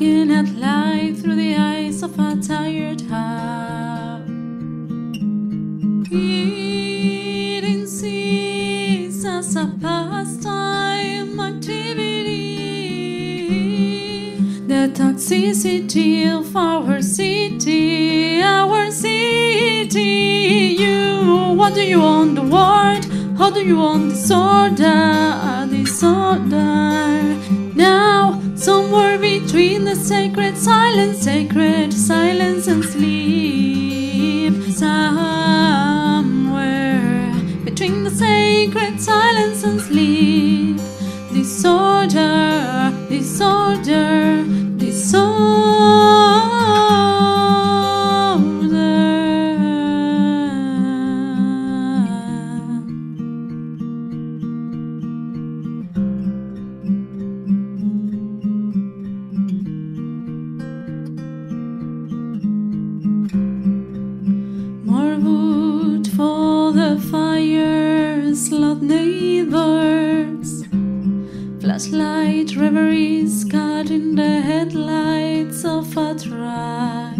looking at life through the eyes of a tired heart. Eating seeds as a pastime activity. The toxicity of our city, our city. You, what do you want the world? How do you want disorder? Disorder. Now, somewhere between the sacred silence and sleep. Somewhere between the sacred silence and sleep. Disorder, disorder, slot neighbors, flashlight reveries caught in the headlights of a truck.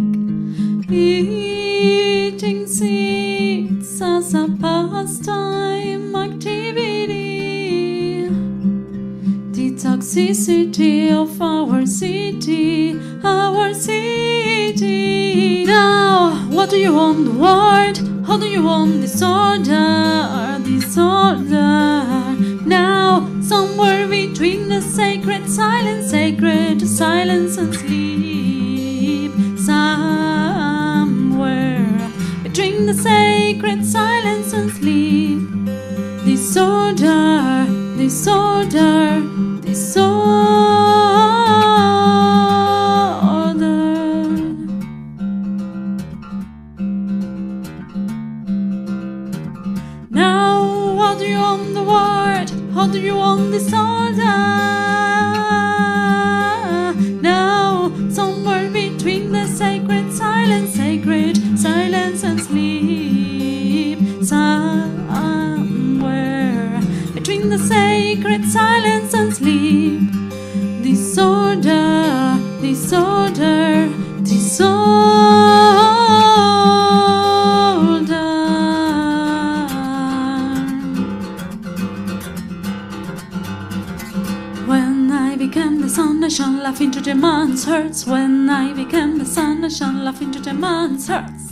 Eating seeds as a pastime activity. The toxicity of our city, our city. Now, what do you want the world? How do you want disorder? Disorder. Now, somewhere between the sacred silence and sleep. Somewhere between the sacred silence and sleep. Disorder, disorder, disorder. How do you want the world? How do you want disorder? Now, somewhere between the sacred silence and sleep. Somewhere between the sacred silence and sleep. Disorder, disorder, disorder. When I became the sun, I shall laugh into the man's hurts. When I became the sun, I shall laugh into the man's hurts.